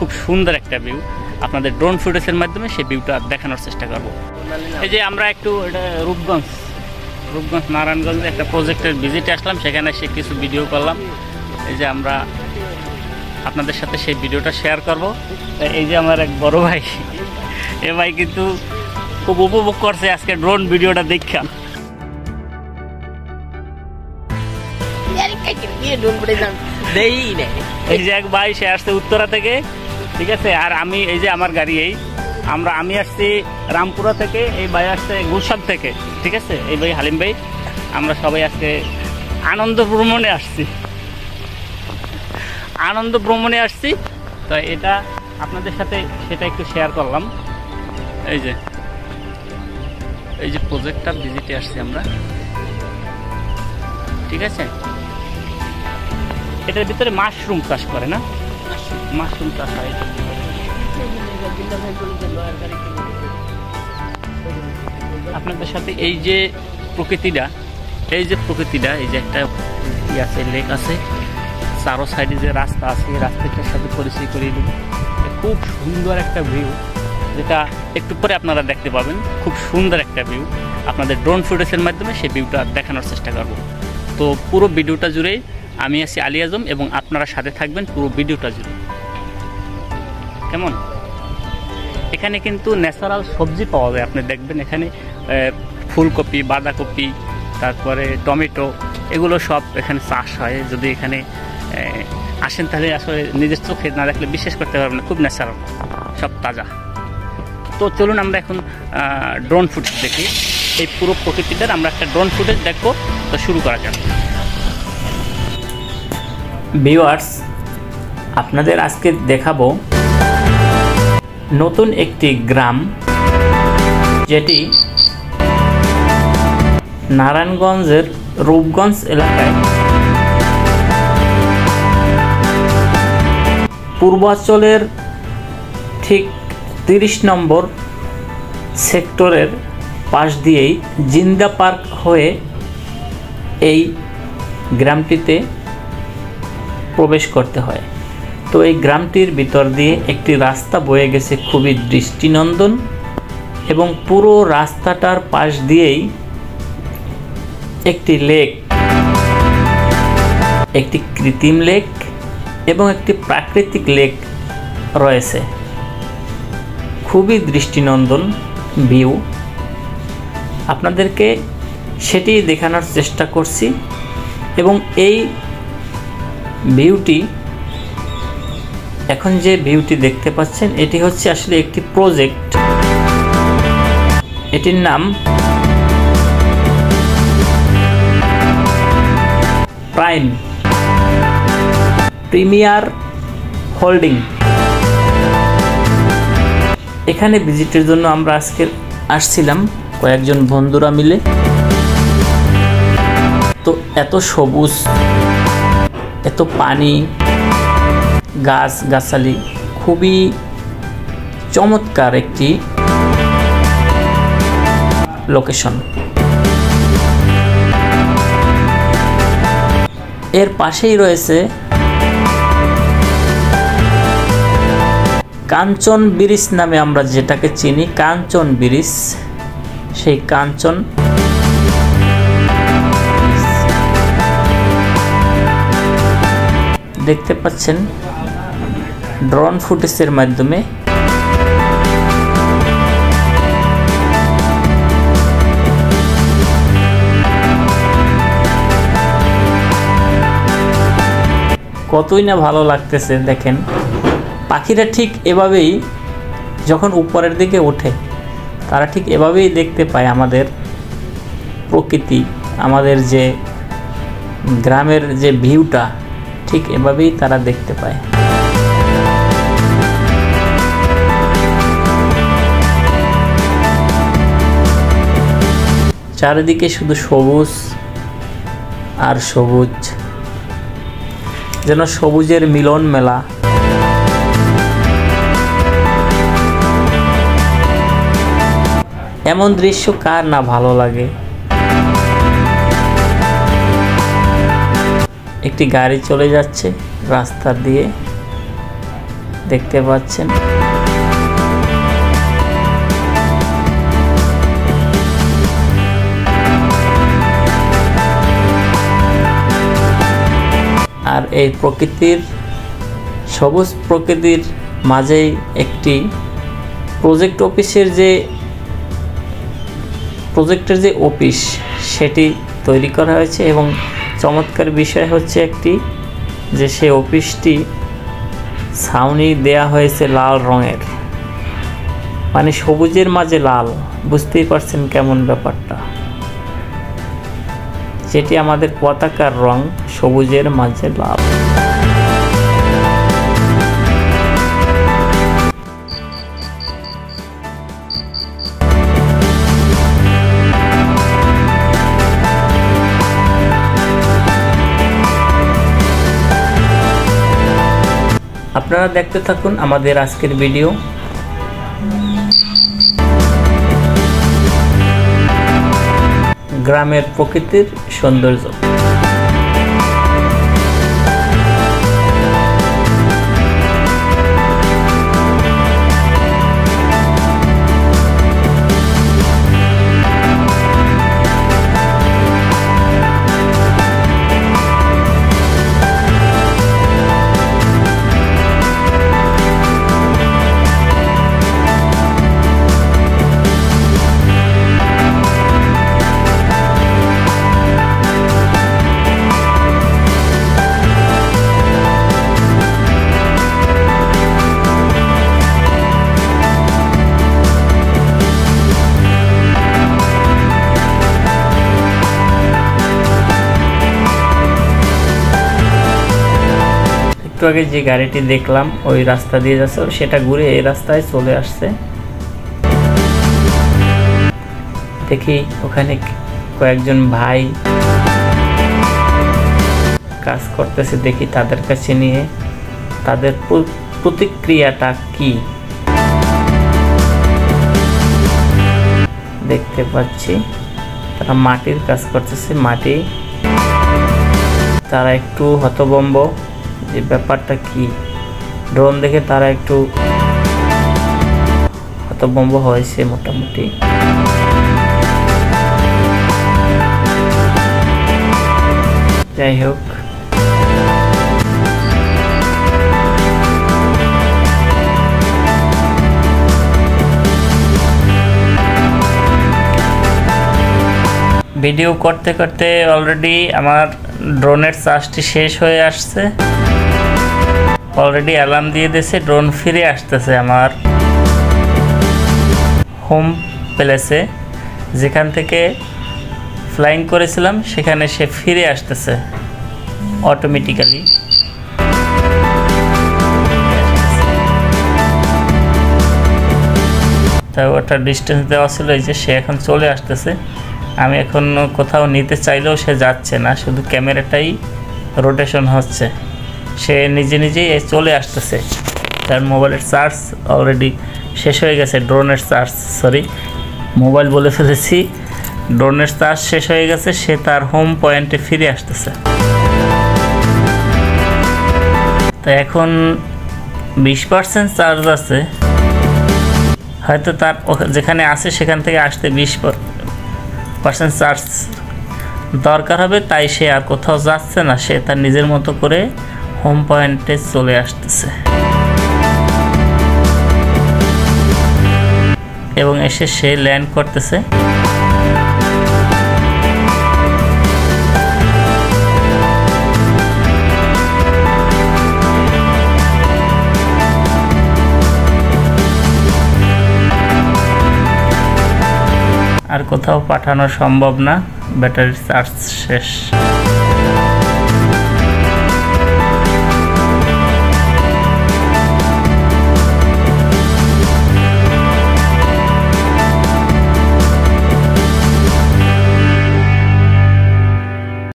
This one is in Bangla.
খুব সুন্দর একটা ভিউ আপনাদের ড্রোন ফুটেজের মাধ্যমে সেই ভিউটা দেখানোর চেষ্টা করব। এই যে আমরা একটু এটা রূপগঞ্জ নারায়ণগঞ্জে একটা প্রজেক্টের ভিজিটে আসলাম, সেখানে সে কিছু ভিডিও করলাম। এই যে আমরা আপনাদের সাথে সেই ভিডিওটা শেয়ার করব। এই যে আমার এক বড় ভাই, এ ভাই কিন্তু খুব উপভোগ করছে আজকে ড্রোন ভিডিওটা দেখা। এই যে এক ভাই সে আসছে উত্তরা থেকে, ঠিক আছে, আর আমি এই যে আমার গাড়ি এই আমি আসছি রামপুরা থেকে, এই ভাই আসছে গুলশান থেকে, ঠিক আছে, এই ভাই হালিম ভাই, আমরা সবাই আজকে আনন্দ ভ্রমণে আসছি। তো এটা আপনাদের সাথে সেটা একটু শেয়ার করলাম। এই যে প্রজেক্টটা ভিজিটে আসছি আমরা, ঠিক আছে, এটার ভিতরে মাশরুম চাষ করে না, মাশরুম চাষ হয়। আপনাদের সাথে এই যে প্রকৃতিটা এই যে একটা আছে, লেক আছে, চারো সাইডে যে রাস্তা আছে, এই রাস্তাটার সাথে পরিচয় করিয়ে দিই। খুব সুন্দর একটা ভিউ, যেটা একটু পরে আপনারা দেখতে পাবেন। খুব সুন্দর একটা ভিউ আপনাদের ড্রোন ফুটেজের মাধ্যমে সেই ভিউটা দেখানোর চেষ্টা করব। তো পুরো ভিডিওটা জুড়েই আমি আছি আলী আজম, এবং আপনারা সাথে থাকবেন পুরো ভিডিওটা জুড়ে, কেমন? এখানে কিন্তু ন্যাচারাল সবজি পাওয়া যায়, আপনি দেখবেন এখানে ফুলকপি, বাঁধাকপি, তারপরে টমেটো, এগুলো সব এখানে চাষ হয়। যদি এখানে আসেন তাহলে আসলে নিজের চোখে না দেখলে বিশ্বাস করতে পারবেন না, খুব ন্যাচারাল, সব তাজা। তো চলুন আমরা এখন ড্রোন ফুটেজ দেখি, এই পুরো প্রকৃতিটার আমরা একটা ড্রোন ফুটেজ দেখবো। তো শুরু করা যাক। ভিউয়ার্স, আপনাদের আজকে দেখাবো নতুন একটি গ্রাম, যেটি নারায়ণগঞ্জের রূপগঞ্জ এলাকায় পূর্বাচলের ঠিক 30 নম্বর সেক্টরের পাশ দিয়েই জিন্দা পার্ক হয়ে এই গ্রামটিতে প্রবেশ করতে হয়। তো এই গ্রামটির ভিতর দিয়ে একটি রাস্তা বয়ে গেছে, খুবই দৃষ্টিনন্দন, এবং পুরো রাস্তাটার পাশ দিয়েই একটি লেক, একটি কৃত্রিম লেক এবং একটি প্রাকৃতিক লেক রয়েছে। খুবই দৃষ্টিনন্দন ভিউ, আপনাদেরকে সেটি দেখানোর চেষ্টা করছি। এবং এই ভিউটি, এখন যে ভিউটি দেখতে পাচ্ছেন, এটি হচ্ছে আসলে একটি প্রজেক্ট, এটির নাম প্রিমিয়ার হোল্ডিং। এখানে ভিজিটের জন্য আমরা আজকে আসছিলাম কয়েকজন বন্ধুরা মিলে। তো এত সবুজ, এত পানি, গাছগাছালি, খুবই চমৎকার একটি লোকেশন। এর পাশেই রয়েছে কাঞ্চন ব্রিজ নামে আমরা যেটাকে চিনি, কাঞ্চন ব্রিজ, সেই কাঞ্চন। দেখতে পাচ্ছেন ড্রোন ফুটেজের মাধ্যমে কতই না ভালো লাগতেছে। দেখেন পাখিরা ঠিক এভাবেই, যখন উপরের দিকে ওঠে তারা ঠিক এভাবেই দেখতে পায় আমাদের প্রকৃতি, আমাদের যে গ্রামের যে ভিউটা, ঠিক এভাবেই তারা দেখতে পায়। চারিদিকে শুধু সবুজ আর সবুজ, যেন সবুজের মিলন মেলা। এমন দৃশ্য কার না ভালো লাগে? একটি গাড়ি চলে যাচ্ছে রাস্তা দিয়ে, দেখতে পাচ্ছেন। আর এই প্রকৃতির সবুজ প্রকৃতির মাঝেই একটি প্রজেক্ট অফিসের যে প্রজেক্টের যে অফিস সেটি তৈরি করা হয়েছে এবং চমৎকার বিষয় হচ্ছে একটি যে সেই অফিসটি ছাউনি দেয়া হয়েছে লাল রঙের, মানে সবুজের মাঝে লাল, বুঝতেই পারছেন কেমন ব্যাপারটা। যেটি আমাদের পতাকার রং, সবুজের মাঝে লাল। আপনারা দেখতে থাকুন আমাদের আজকের ভিডিও। গ্রামের প্রকৃতির সৌন্দর্য। আগে যে গাড়িটি দেখলাম ওই রাস্তা দিয়ে যাচ্ছে, সেটা ঘুরে এই রাস্তায় চলে আসছে। দেখি ওখানে কয়েকজন ভাই কাজ করতেছে, দেখি তাদের কাছে নিয়ে তাদের প্রতিক্রিয়াটা কি দেখতে পাচ্ছি। তারা মাটির কাজ করতেছে, মাটি, তারা একটু হতবম্ব যে ব্যাপারটা কি। ড্রোন দেখে তারা একটু হতভম্ব হয়েছে মোটামুটি। যাই হোক, ভিডিও করতে করতে অলরেডি আমার ড্রোনের চার্জটি শেষ হয়ে আসছে। অলরেডি অ্যালার্ম দিয়ে দিয়েছে, ড্রোন ফিরে আসতেছে আমার হোম প্লেসে, যেখান থেকে ফ্লাইং করেছিলাম সেখানে সে ফিরে আসতেছে অটোমেটিক্যালি। তাও একটা ডিস্টেন্স দেওয়া ছিল, এই যে সে এখন চলে আসতেছে। আমি এখন কোথাও নিতে চাইলেও সে যাচ্ছে না, শুধু ক্যামেরাটাই রোটেশন হচ্ছে, সে নিজে নিজেই চলে আসতেছে। তার মোবাইলের চার্জ অলরেডি শেষ হয়ে গেছে, ড্রোনের চার্জ, সরি মোবাইল বলে ফেলেছি, ড্রোনের চার্জ শেষ হয়ে গেছে। সে তার হোম পয়েন্টে ফিরে আসতেছে। তো এখন 20% চার্জ আছে, হয়তো তার যেখানে আছে সেখান থেকে আসতে 20% চার্জ দরকার হবে, তাই সে আর কোথাও যাচ্ছে না, সে তার নিজের মতো করে হোম পয়েন্টে চলে আসতেছে। এবং এসে সে ল্যান্ড করতেছে। আর কোথাও পাঠানো সম্ভব না, ব্যাটারির চার্জ শেষ।